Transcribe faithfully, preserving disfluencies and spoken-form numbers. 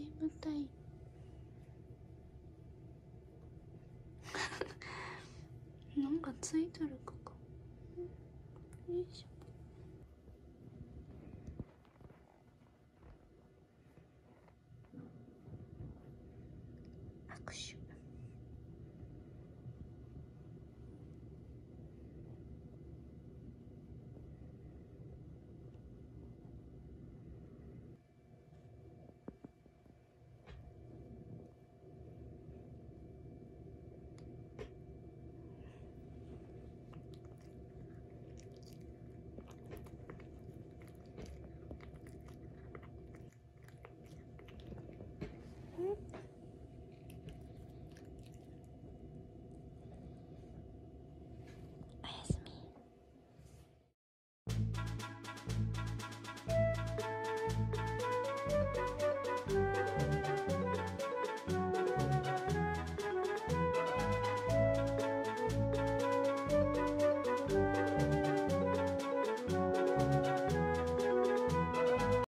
眠たい。なんかついてるかか。よいしょ。